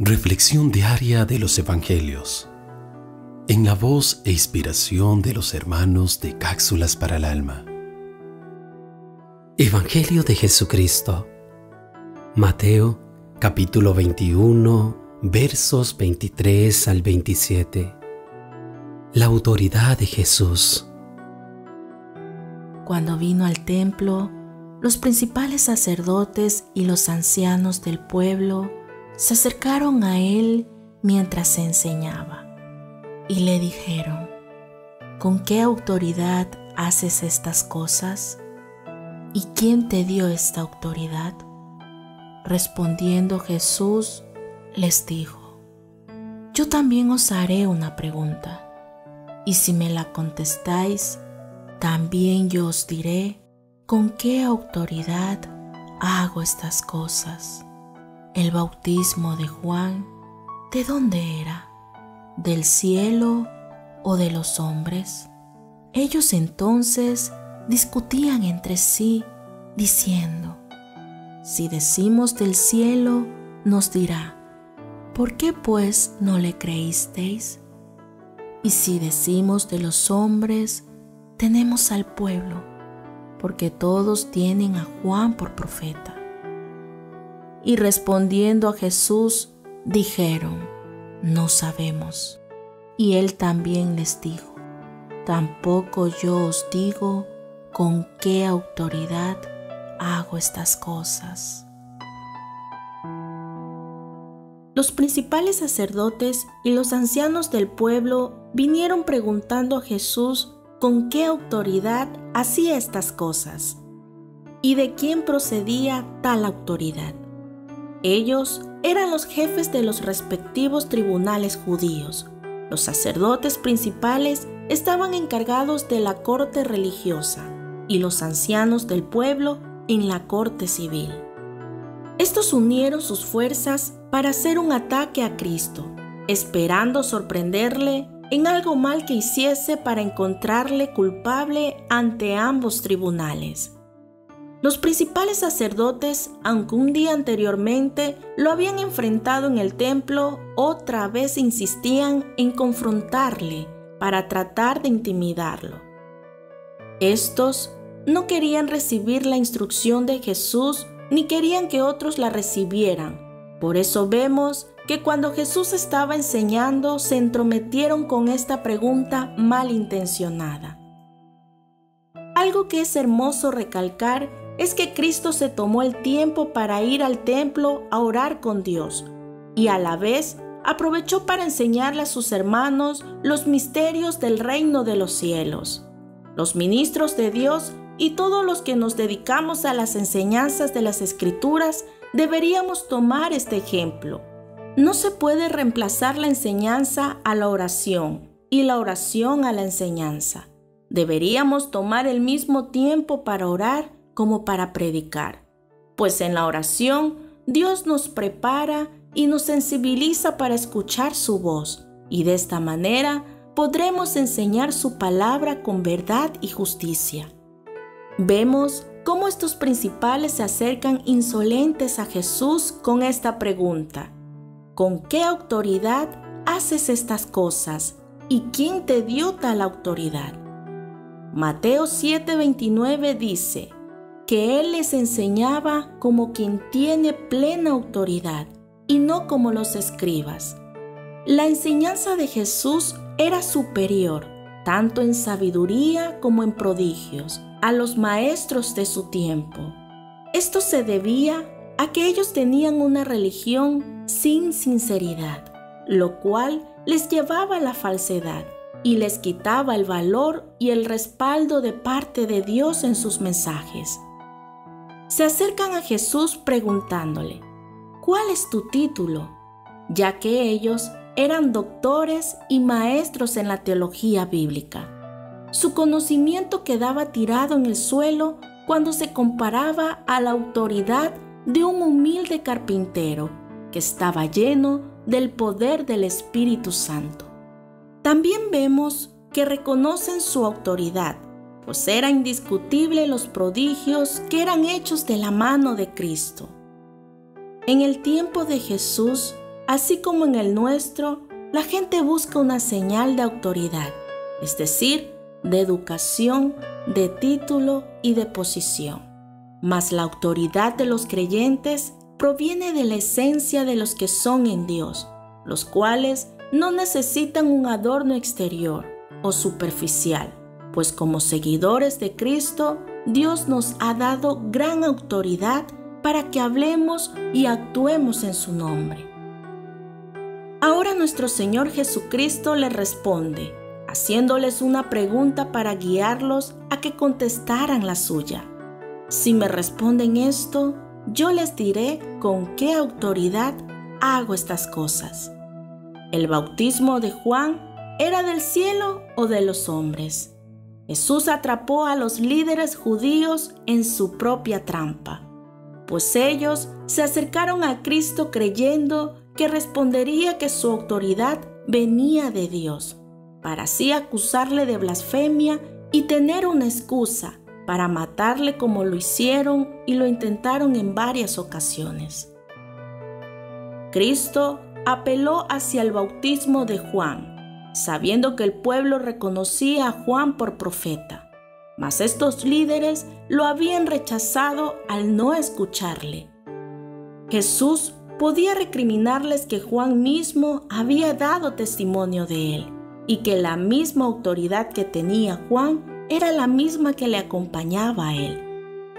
Reflexión diaria de los Evangelios. En la voz e inspiración de los hermanos de Cápsulas para el alma. Evangelio de Jesucristo. Mateo, capítulo 21, versos 23 al 27. La autoridad de Jesús. Cuando vino al templo, los principales sacerdotes y los ancianos del pueblo se acercaron a él mientras se enseñaba y le dijeron: ¿Con qué autoridad haces estas cosas? ¿Y quién te dio esta autoridad? Respondiendo Jesús les dijo: Yo también os haré una pregunta, y si me la contestáis, también yo os diré con qué autoridad hago estas cosas. El bautismo de Juan, ¿de dónde era? ¿Del cielo o de los hombres? Ellos entonces discutían entre sí, diciendo: Si decimos del cielo, nos dirá: ¿Por qué pues no le creísteis? Y si decimos de los hombres, tenemos al pueblo, porque todos tienen a Juan por profeta. Y respondiendo a Jesús, dijeron: No sabemos. Y él también les dijo: Tampoco yo os digo con qué autoridad hago estas cosas. Los principales sacerdotes y los ancianos del pueblo vinieron preguntando a Jesús con qué autoridad hacía estas cosas y de quién procedía tal autoridad. Ellos eran los jefes de los respectivos tribunales judíos. Los sacerdotes principales estaban encargados de la corte religiosa y los ancianos del pueblo en la corte civil. Estos unieron sus fuerzas para hacer un ataque a Cristo, esperando sorprenderle en algo mal que hiciese para encontrarle culpable ante ambos tribunales. Los principales sacerdotes, aunque un día anteriormente lo habían enfrentado en el templo, otra vez insistían en confrontarle para tratar de intimidarlo. Estos no querían recibir la instrucción de Jesús ni querían que otros la recibieran. Por eso vemos que cuando Jesús estaba enseñando, se entrometieron con esta pregunta malintencionada. Algo que es hermoso recalcar es que Cristo se tomó el tiempo para ir al templo a orar con Dios y a la vez aprovechó para enseñarle a sus hermanos los misterios del reino de los cielos. Los ministros de Dios y todos los que nos dedicamos a las enseñanzas de las Escrituras deberíamos tomar este ejemplo. No se puede reemplazar la enseñanza a la oración y la oración a la enseñanza. Deberíamos tomar el mismo tiempo para orar como para predicar, pues en la oración Dios nos prepara y nos sensibiliza para escuchar su voz, y de esta manera podremos enseñar su palabra con verdad y justicia. Vemos cómo estos principales se acercan insolentes a Jesús con esta pregunta: ¿Con qué autoridad haces estas cosas? ¿Y quién te dio tal autoridad? Mateo 7:29 dice que él les enseñaba como quien tiene plena autoridad y no como los escribas. La enseñanza de Jesús era superior, tanto en sabiduría como en prodigios, a los maestros de su tiempo. Esto se debía a que ellos tenían una religión sin sinceridad, lo cual les llevaba a la falsedad y les quitaba el valor y el respaldo de parte de Dios en sus mensajes. Se acercan a Jesús preguntándole: ¿Cuál es tu título? Ya que ellos eran doctores y maestros en la teología bíblica. Su conocimiento quedaba tirado en el suelo cuando se comparaba a la autoridad de un humilde carpintero que estaba lleno del poder del Espíritu Santo. También vemos que reconocen su autoridad, pues era indiscutible los prodigios que eran hechos de la mano de Cristo. En el tiempo de Jesús, Así como en el nuestro, la gente busca una señal de autoridad, es decir, de educación, de título y de posición. Mas la autoridad de los creyentes proviene de la esencia de los que son en Dios, los cuales no necesitan un adorno exterior o superficial, pues como seguidores de Cristo, Dios nos ha dado gran autoridad para que hablemos y actuemos en su nombre. Ahora nuestro Señor Jesucristo le responde, haciéndoles una pregunta para guiarlos a que contestaran la suya. Si me responden esto, yo les diré con qué autoridad hago estas cosas. ¿El bautismo de Juan era del cielo o de los hombres? Jesús atrapó a los líderes judíos en su propia trampa, pues ellos se acercaron a Cristo creyendo que respondería que su autoridad venía de Dios, para así acusarle de blasfemia y tener una excusa para matarle, como lo hicieron y lo intentaron en varias ocasiones. Cristo apeló hacia el bautismo de Juan, sabiendo que el pueblo reconocía a Juan por profeta, mas estos líderes lo habían rechazado al no escucharle. Jesús podía recriminarles que Juan mismo había dado testimonio de él y que la misma autoridad que tenía Juan era la misma que le acompañaba a él.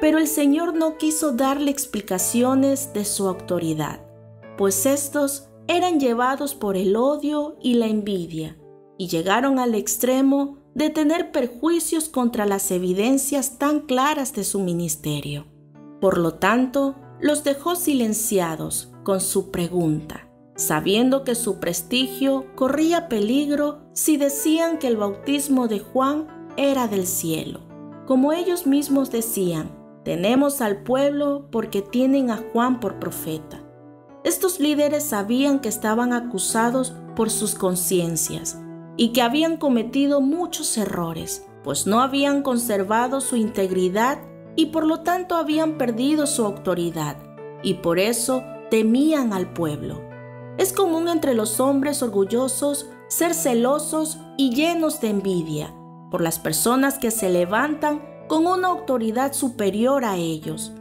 Pero el Señor no quiso darle explicaciones de su autoridad, pues estos eran llevados por el odio y la envidia y llegaron al extremo de tener perjuicios contra las evidencias tan claras de su ministerio. Por lo tanto, los dejó silenciados con su pregunta, sabiendo que su prestigio corría peligro si decían que el bautismo de Juan era del cielo. Como ellos mismos decían, tenemos al pueblo porque tienen a Juan por profeta. Estos líderes sabían que estaban acusados por sus conciencias y que habían cometido muchos errores, pues no habían conservado su integridad y por lo tanto habían perdido su autoridad, y por eso temían al pueblo. Es común entre los hombres orgullosos ser celosos y llenos de envidia por las personas que se levantan con una autoridad superior a ellos.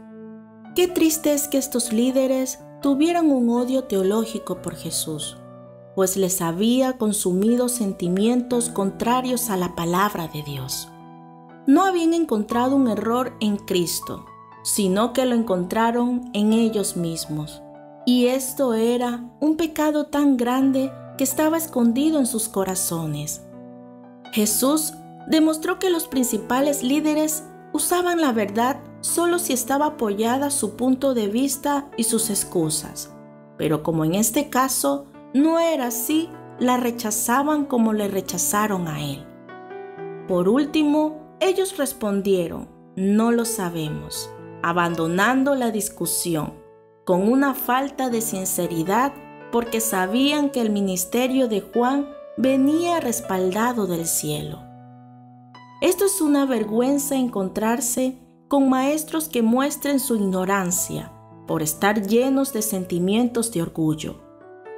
Qué triste es que estos líderes tuvieran un odio teológico por Jesús, pues les había consumido sentimientos contrarios a la palabra de Dios. No habían encontrado un error en Cristo, sino que lo encontraron en ellos mismos. Y esto era un pecado tan grande que estaba escondido en sus corazones. Jesús demostró que los principales líderes usaban la verdad solo si estaba apoyada su punto de vista y sus excusas. Pero como en este caso no era así, la rechazaban como le rechazaron a él. Por último, ellos respondieron, no lo sabemos, abandonando la discusión, con una falta de sinceridad porque sabían que el ministerio de Juan venía respaldado del cielo. Esto es una vergüenza, encontrarse con maestros que muestren su ignorancia por estar llenos de sentimientos de orgullo.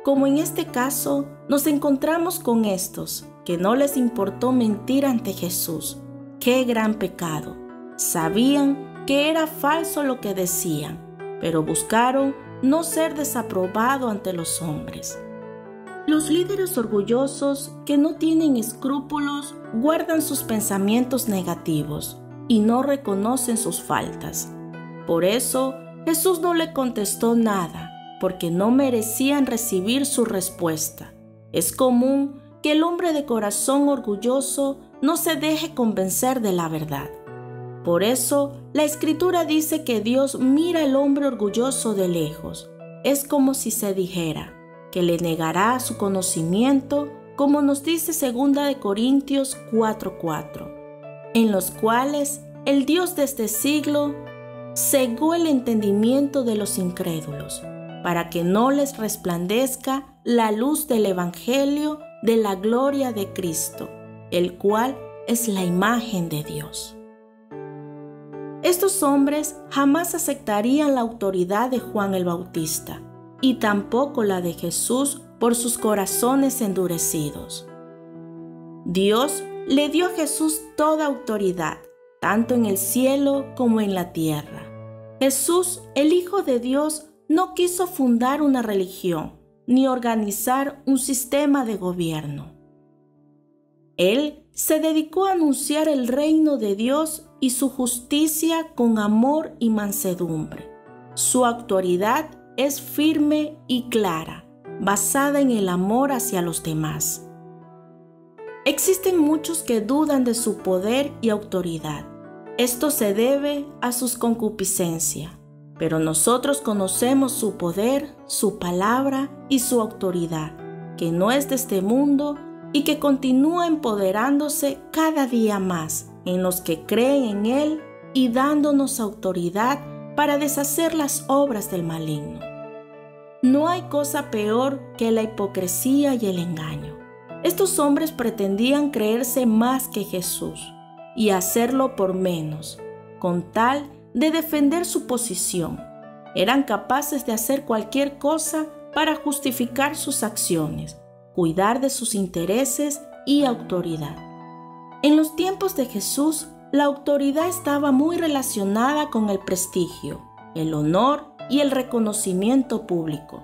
Como en este caso, nos encontramos con estos que no les importó mentir ante Jesús. ¡Qué gran pecado! Sabían que era falso lo que decían, pero buscaron no ser desaprobado ante los hombres. Los líderes orgullosos que no tienen escrúpulos guardan sus pensamientos negativos y no reconocen sus faltas. Por eso, Jesús no le contestó nada, porque no merecían recibir su respuesta. Es común que el hombre de corazón orgulloso no se deje convencer de la verdad. Por eso, la Escritura dice que Dios mira al hombre orgulloso de lejos. Es como si se dijera que le negará su conocimiento, como nos dice 2 Corintios 4:4, en los cuales el Dios de este siglo cegó el entendimiento de los incrédulos, para que no les resplandezca la luz del Evangelio de la gloria de Cristo, el cual es la imagen de Dios. Estos hombres jamás aceptarían la autoridad de Juan el Bautista, y tampoco la de Jesús por sus corazones endurecidos. Dios le dio a Jesús toda autoridad, tanto en el cielo como en la tierra. Jesús, el Hijo de Dios, no quiso fundar una religión ni organizar un sistema de gobierno. Él se dedicó a anunciar el reino de Dios y su justicia con amor y mansedumbre. Su autoridad es firme y clara, basada en el amor hacia los demás. Existen muchos que dudan de su poder y autoridad. Esto se debe a sus concupiscencias, pero nosotros conocemos su poder, su palabra y su autoridad, que no es de este mundo y que continúa empoderándose cada día más en los que creen en Él y dándonos autoridad para deshacer las obras del maligno. No hay cosa peor que la hipocresía y el engaño. Estos hombres pretendían creerse más que Jesús y hacerlo por menos, con tal de defender su posición. Eran capaces de hacer cualquier cosa para justificar sus acciones, cuidar de sus intereses y autoridad. En los tiempos de Jesús, la autoridad estaba muy relacionada con el prestigio, el honor y el reconocimiento público.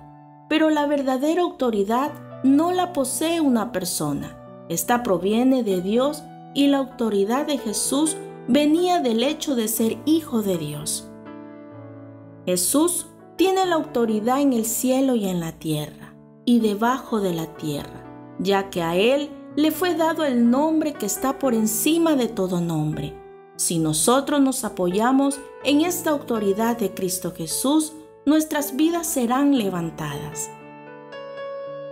Pero la verdadera autoridad no la posee una persona. Esta proviene de Dios, y la autoridad de Jesús venía del hecho de ser Hijo de Dios. Jesús tiene la autoridad en el cielo y en la tierra, y debajo de la tierra, ya que a Él le fue dado el nombre que está por encima de todo nombre. Si nosotros nos apoyamos en esta autoridad de Cristo Jesús, nuestras vidas serán levantadas.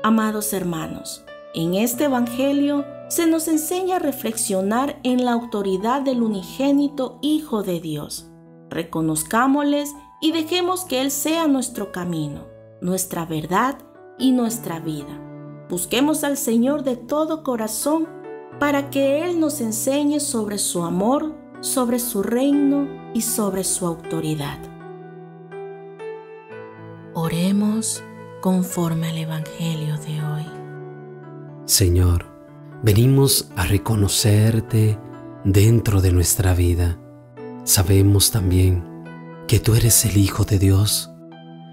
Amados hermanos, en este Evangelio se nos enseña a reflexionar en la autoridad del unigénito Hijo de Dios. Reconozcámosles y dejemos que Él sea nuestro camino, nuestra verdad y nuestra vida. Busquemos al Señor de todo corazón para que Él nos enseñe sobre su amor, sobre su reino y sobre su autoridad. Oremos conforme al Evangelio de hoy. Señor, venimos a reconocerte dentro de nuestra vida. Sabemos también que tú eres el Hijo de Dios.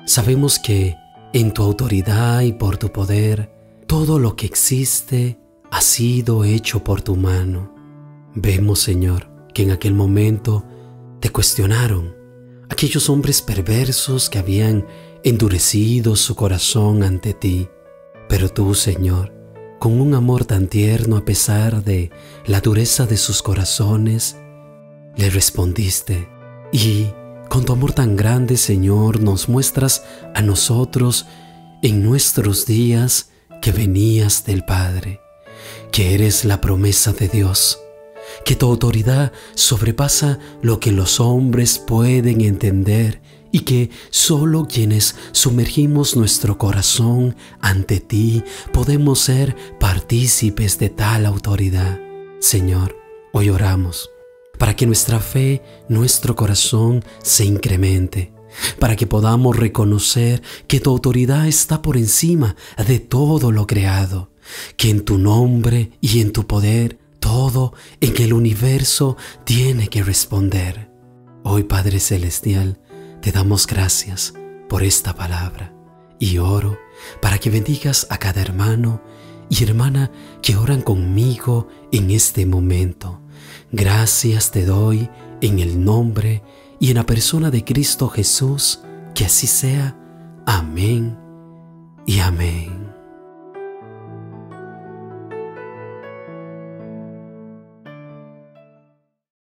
Sabemos que en tu autoridad y por tu poder, todo lo que existe ha sido hecho por tu mano. Vemos, Señor, que en aquel momento te cuestionaron aquellos hombres perversos que habían endurecido su corazón ante ti. Pero tú, Señor, con un amor tan tierno a pesar de la dureza de sus corazones, le respondiste. Y con tu amor tan grande, Señor, nos muestras a nosotros en nuestros días que venías del Padre, que eres la promesa de Dios, que tu autoridad sobrepasa lo que los hombres pueden entender y que solo quienes sumergimos nuestro corazón ante ti podemos ser partícipes de tal autoridad. Señor, hoy oramos para que nuestra fe, nuestro corazón se incremente, para que podamos reconocer que tu autoridad está por encima de todo lo creado, que en tu nombre y en tu poder todo en el universo tiene que responder. Hoy, Padre Celestial, te damos gracias por esta palabra y oro para que bendigas a cada hermano y hermana que oran conmigo en este momento. Gracias te doy en el nombre y en la persona de Cristo Jesús, que así sea. Amén y amén.